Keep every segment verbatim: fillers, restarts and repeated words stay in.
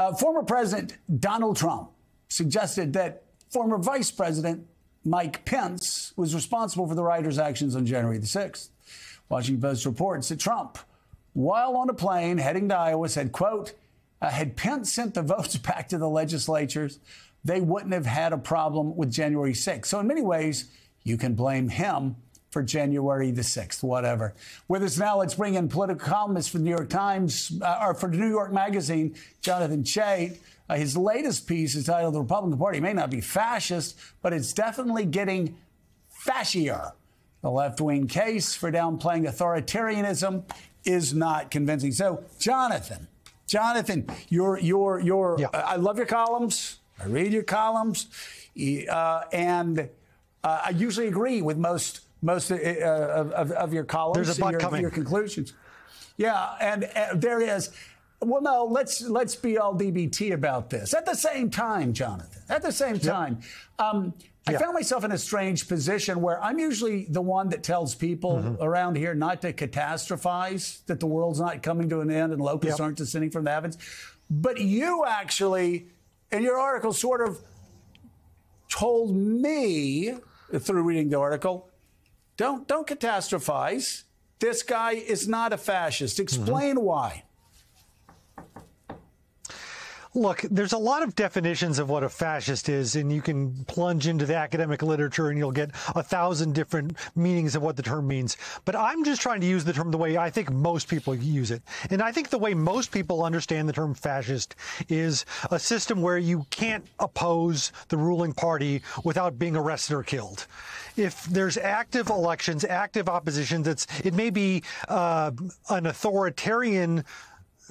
Uh, former President Donald Trump suggested that former Vice President Mike Pence was responsible for the rioters' actions on January the sixth. Washington Post reports that Trump, while on a plane heading to Iowa, said, quote, uh, had Pence sent the votes back to the legislatures, they wouldn't have had a problem with January sixth. So in many ways, you can blame him for January the sixth, whatever. With us now, let's bring in political columnist for the New York Times, uh, or for the New York Magazine, Jonathan Chait. Uh, his latest piece is titled, "The Republican Party May Not Be Fascist, But It's Definitely Getting Fascier. The Left-Wing Case for Downplaying Authoritarianism Is Not Convincing." So, Jonathan, Jonathan, your, your, your, yeah. uh, I love your columns. I read your columns. Uh, and uh, I usually agree with most most uh, of, of, of your columns. There's a lot coming. Your conclusions. Yeah, and uh, there is. Well, no, let's let's be all D B T about this. At the same time, Jonathan, at the same time, yep. um, I yeah. found myself in a strange position where I'm usually the one that tells people mm-hmm. around here not to catastrophize, that the world's not coming to an end and locusts yep. aren't descending from the heavens. But you actually, in your article, sort of told me, through reading the article, don't don't catastrophize. This guy is not a fascist. Explain mm-hmm. why. Look, there's a lot of definitions of what a fascist is, and you can plunge into the academic literature and you'll get a thousand different meanings of what the term means. But I'm just trying to use the term the way I think most people use it. And I think the way most people understand the term fascist is a system where you can't oppose the ruling party without being arrested or killed. If there's active elections, active opposition, that's, it may be uh, an authoritarian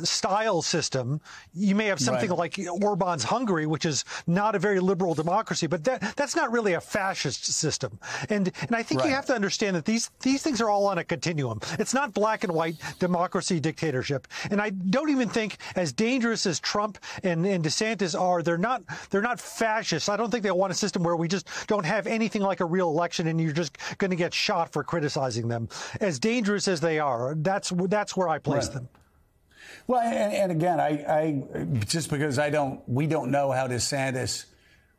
style system. You may have something right. like Orbán's Hungary, which is not a very liberal democracy, but that that's not really a fascist system. And and I think right. you have to understand that these these things are all on a continuum. It's not black and white democracy, dictatorship. And I don't even think, as dangerous as Trump and, and DeSantis are, they're not they're not fascists. I don't think they want a system where we just don't have anything like a real election and you're just going to get shot for criticizing them. As dangerous as they are, that's that's where I place right. them. Well, and, and again, I, I just because I don't, we don't know how DeSantis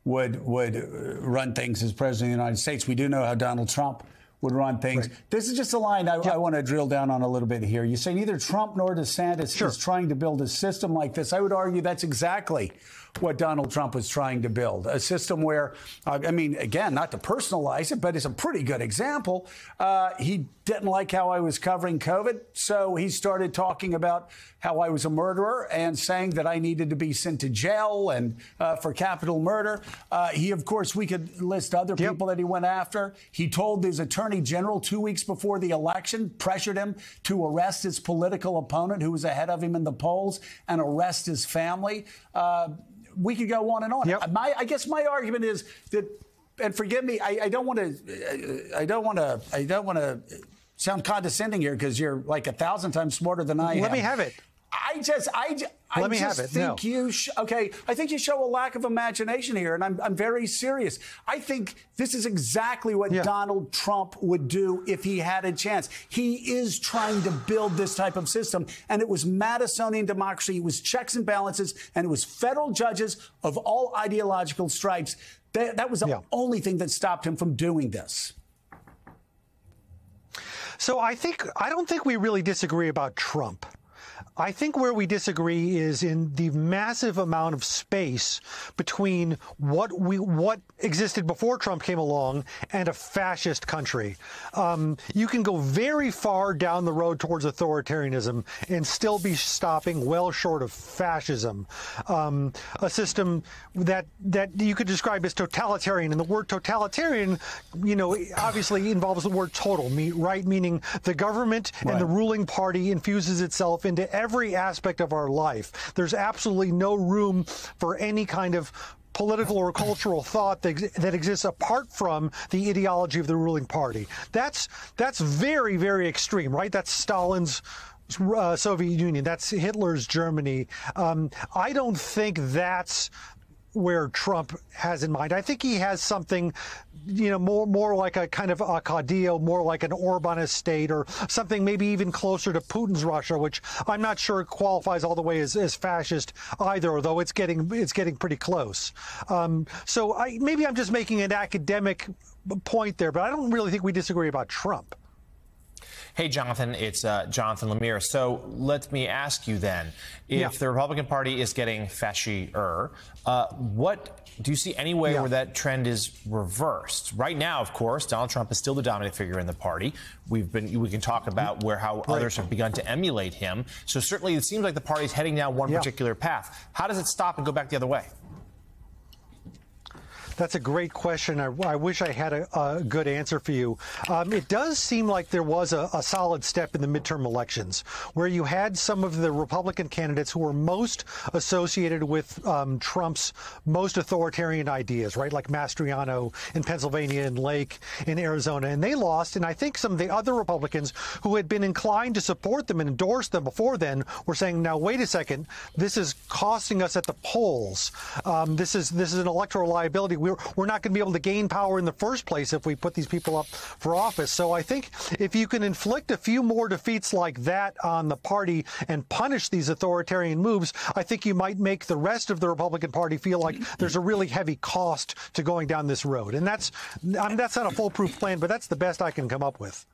would would run things as president of the United States. We do know how Donald Trump would run things. Right. This is just a line I, yeah. I want to drill down on a little bit here. You say neither Trump nor DeSantis sure. is trying to build a system like this. I would argue that's exactly what Donald Trump was trying to build, a system where, uh, I mean, again, not to personalize it, but it's a pretty good example. Uh, he didn't like how I was covering COVID, so he started talking about how I was a murderer and saying that I needed to be sent to jail and uh, for capital murder. Uh, he, of course, we could list other yep. people that he went after. He told his attorney general two weeks before the election, pressured him to arrest his political opponent who was ahead of him in the polls and arrest his family. Uh, We could go on and on. Yep. My, I guess my argument is that, and forgive me, I don't want to, I don't want to, I don't want to sound condescending here because you're like a thousand times smarter than I am. Let me have it. I just, I, I Let me just have it. think no. you, sh okay, I think you show a lack of imagination here, and I'm, I'm very serious. I think this is exactly what yeah. Donald Trump would do if he had a chance. He is trying to build this type of system, and it was Madisonian democracy. It was checks and balances, and it was federal judges of all ideological stripes. That, that was the yeah. only thing that stopped him from doing this. So I think, I don't think we really disagree about Trump. I think where we disagree is in the massive amount of space between what we what existed before Trump came along and a fascist country. Um, you can go very far down the road towards authoritarianism and still be stopping well short of fascism, um, a system that that you could describe as totalitarian. And the word totalitarian, you know, obviously involves the word total, right? Meaning the government right. and the ruling party infuses itself into every aspect of our life. There's absolutely no room for any kind of political or cultural thought that, that exists apart from the ideology of the ruling party. That's that's very, very extreme, right? That's Stalin's uh, Soviet Union. That's Hitler's Germany. Um, I don't think that's where Trump has in mind. I think he has something, you know, more more like a kind of a Caudillo, more like an Orbánist state, or something maybe even closer to Putin's Russia, which I'm not sure qualifies all the way as, as fascist either, although it's getting it's getting pretty close. Um, so I, maybe I'm just making an academic point there, but I don't really think we disagree about Trump. Hey, Jonathan, it's uh, Jonathan Lemire. So let me ask you then, if yeah. the Republican Party is getting fascier, uh, what do you see any way yeah. where that trend is reversed? Right now, of course, Donald Trump is still the dominant figure in the party. We've been we can talk about where how right. others have begun to emulate him. So certainly it seems like the party is heading down one yeah. particular path. How does it stop and go back the other way? That's a great question. I, I wish I had a, a good answer for you. Um, it does seem like there was a, a solid step in the midterm elections, where you had some of the Republican candidates who were most associated with um, Trump's most authoritarian ideas, right? Like Mastriano in Pennsylvania and Lake in Arizona, and they lost. And I think some of the other Republicans who had been inclined to support them and endorse them before then were saying, "Now wait a second, this is costing us at the polls. Um, this is this is an electoral liability. We We're not going to be able to gain power in the first place if we put these people up for office." So I think if you can inflict a few more defeats like that on the party and punish these authoritarian moves, I think you might make the rest of the Republican Party feel like there's a really heavy cost to going down this road. And that's, I mean, that's not a foolproof plan, but that's the best I can come up with.